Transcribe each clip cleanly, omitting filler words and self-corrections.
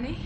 Annie?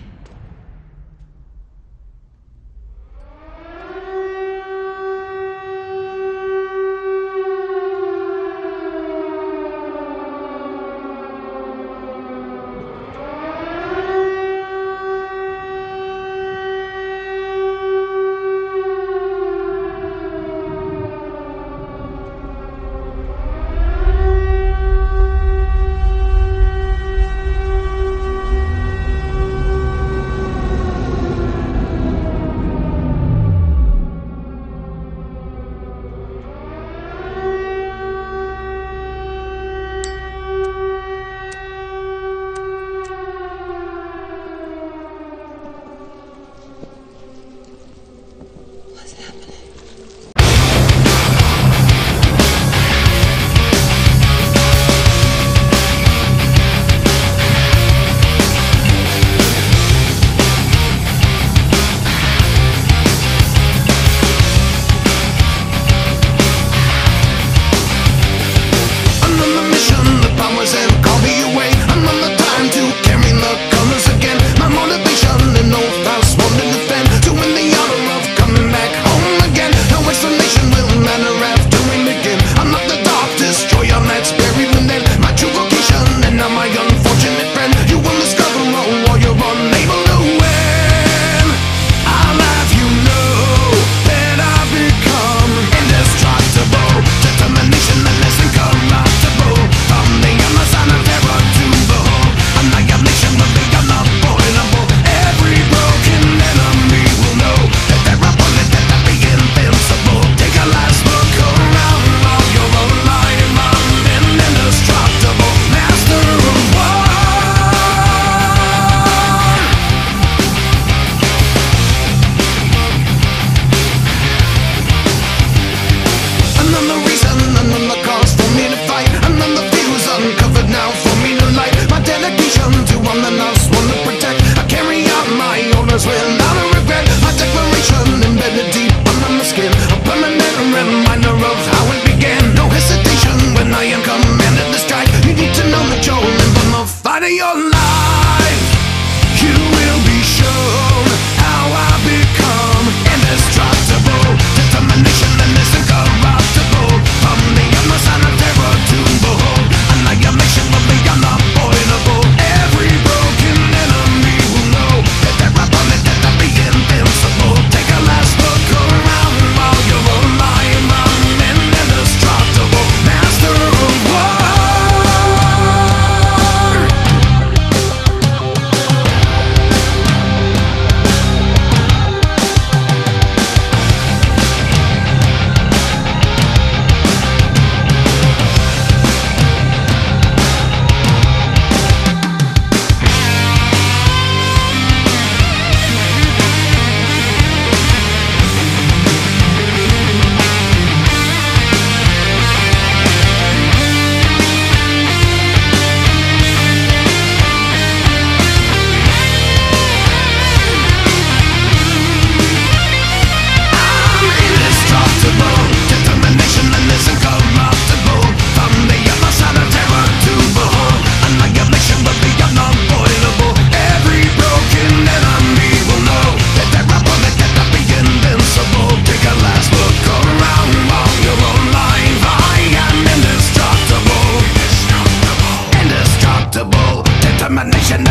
Determination.